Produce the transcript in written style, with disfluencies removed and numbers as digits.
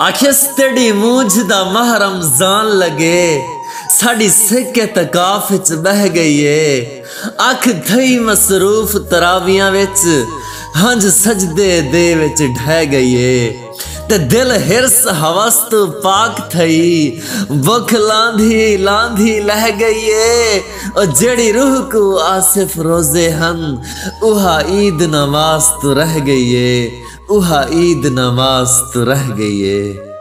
आखिस तेड़ी मूंझ दा माह रमजान लगे, साड़ी सिक तकाफ च बह गई है। अख धई मसरूफ तरावियां विच, हंज सजदे दे विच ढह गई है। ते दिल हिरस हवस तो पाक थई, बुख लांधी लांधी लह गई है। और जड़ी रूह को आसिफ रोजे हन, उहा ईद नमाज तो रह गई है। ईद नमाज तो रह गई है।